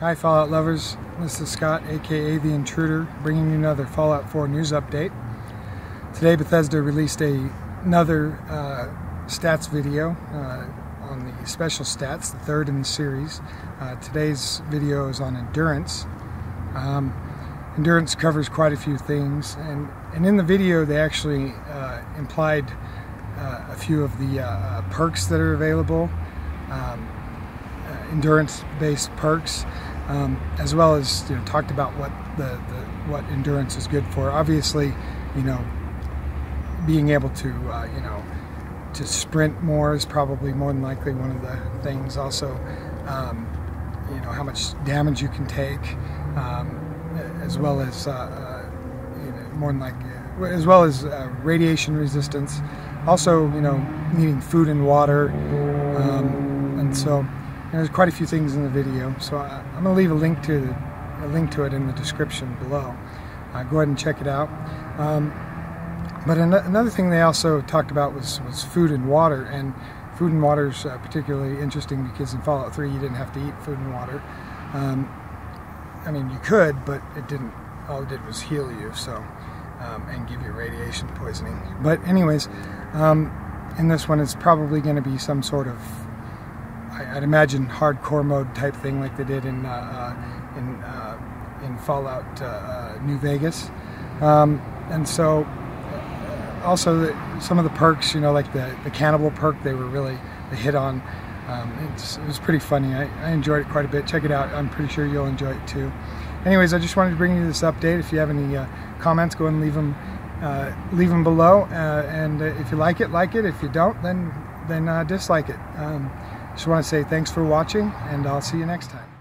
Hi Fallout lovers, this is Scott aka The Intruder bringing you another Fallout 4 news update. Today Bethesda released another stats video on the special stats, the third in the series. Today's video is on endurance. Endurance covers quite a few things, and in the video they actually implied a few of the perks that are available. Endurance-based perks, as well as talked about what endurance is good for. Obviously, being able to to sprint more is probably more than likely one of the things. Also, how much damage you can take, as well as more than likely, as well as radiation resistance. Also, needing food and water, and so. There's quite a few things in the video, so I'm going to leave a link to it in the description below. Go ahead and check it out. But another thing they also talked about was food and water, and food and water is particularly interesting because in Fallout 3 you didn't have to eat food and water. I mean, you could, but it didn't. All it did was heal you, so and give you radiation poisoning. But anyways, in this one it's probably going to be some sort of, I'd imagine, hardcore mode type thing like they did in Fallout New Vegas, and so also some of the perks, like the cannibal perk, they were really hit on. It was pretty funny. I enjoyed it quite a bit. Check it out. I'm pretty sure you'll enjoy it too. Anyways, I just wanted to bring you this update. If you have any comments, go ahead and leave them below. And if you like it, like it. If you don't, then dislike it. Just want to say thanks for watching, and I'll see you next time.